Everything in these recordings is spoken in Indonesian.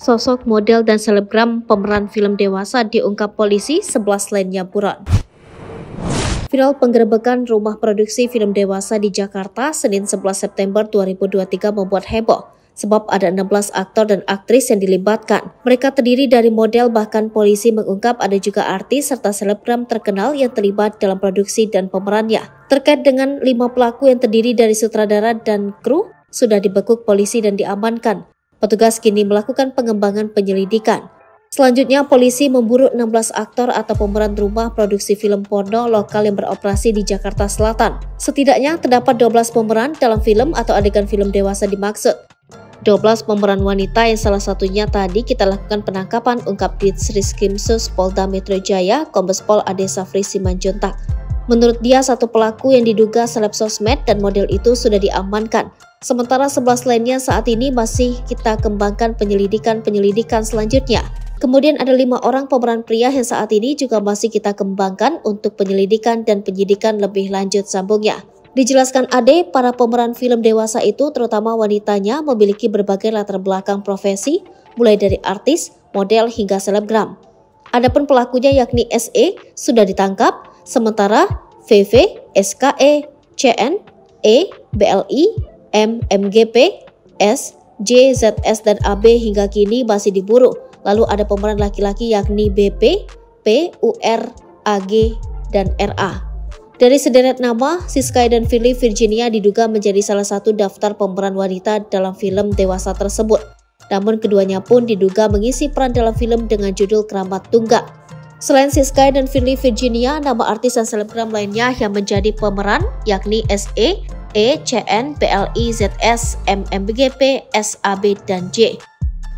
Sosok model dan selebgram pemeran film dewasa diungkap polisi, 11 lainnya buron. Viral penggerebekan rumah produksi film dewasa di Jakarta, Senin 11 September 2023 membuat heboh. Sebab ada 16 aktor dan aktris yang dilibatkan. Mereka terdiri dari model, bahkan polisi mengungkap ada juga artis serta selebgram terkenal yang terlibat dalam produksi dan pemerannya. Terkait dengan 5 pelaku yang terdiri dari sutradara dan kru, sudah dibekuk polisi dan diamankan. Petugas kini melakukan pengembangan penyelidikan. Selanjutnya, polisi memburu 16 aktor atau pemeran rumah produksi film porno lokal yang beroperasi di Jakarta Selatan. Setidaknya terdapat 12 pemeran dalam film atau adegan film dewasa dimaksud. 12 pemeran wanita yang salah satunya tadi kita lakukan penangkapan, ungkap Ditreskrimsus Polda Metro Jaya, Kombes Pol Ade Safri Simanjuntak. Menurut dia, 1 pelaku yang diduga seleb sosmed dan model itu sudah diamankan. Sementara 11 lainnya saat ini masih kita kembangkan penyelidikan selanjutnya. Kemudian ada 5 orang pemeran pria yang saat ini juga masih kita kembangkan untuk penyelidikan dan penyidikan lebih lanjut, sambungnya. Dijelaskan Ade, para pemeran film dewasa itu terutama wanitanya memiliki berbagai latar belakang profesi, mulai dari artis, model, hingga selebgram. Adapun pelakunya yakni SE sudah ditangkap, sementara VV, SKE, CN, E, BLI, M, MGP, S, J, ZS, dan AB hingga kini masih diburu. Lalu ada pemeran laki-laki yakni BP, P, UR, AG, dan RA. Dari sederet nama, Siskaeee dan Phillip Virginia diduga menjadi salah satu daftar pemeran wanita dalam film dewasa tersebut. Namun keduanya pun diduga mengisi peran dalam film dengan judul Keramat Tunggak. Selain Siskaeee dan Phillip Virginia, nama artis dan selebgram lainnya yang menjadi pemeran yakni SE, E, CN, BLI, ZS, MMBGP, SAB, dan J.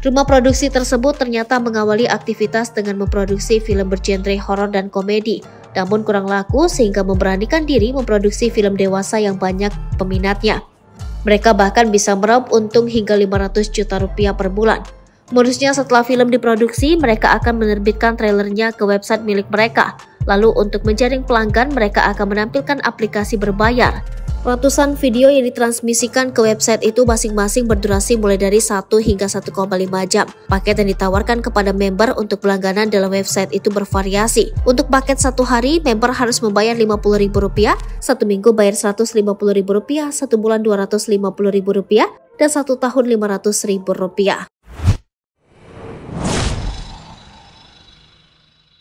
Rumah produksi tersebut ternyata mengawali aktivitas dengan memproduksi film bergenre horor dan komedi. Namun kurang laku sehingga memberanikan diri memproduksi film dewasa yang banyak peminatnya. Mereka bahkan bisa meraup untung hingga 500 juta rupiah per bulan. Modusnya, setelah film diproduksi, mereka akan menerbitkan trailernya ke website milik mereka. Lalu untuk menjaring pelanggan, mereka akan menampilkan aplikasi berbayar. Ratusan video yang ditransmisikan ke website itu masing-masing berdurasi mulai dari 1 hingga 1,5 jam. Paket yang ditawarkan kepada member untuk pelangganan dalam website itu bervariasi. Untuk paket 1 hari, member harus membayar Rp50.000, 1 minggu bayar Rp150.000, 1 bulan Rp250.000, dan 1 tahun Rp500.000.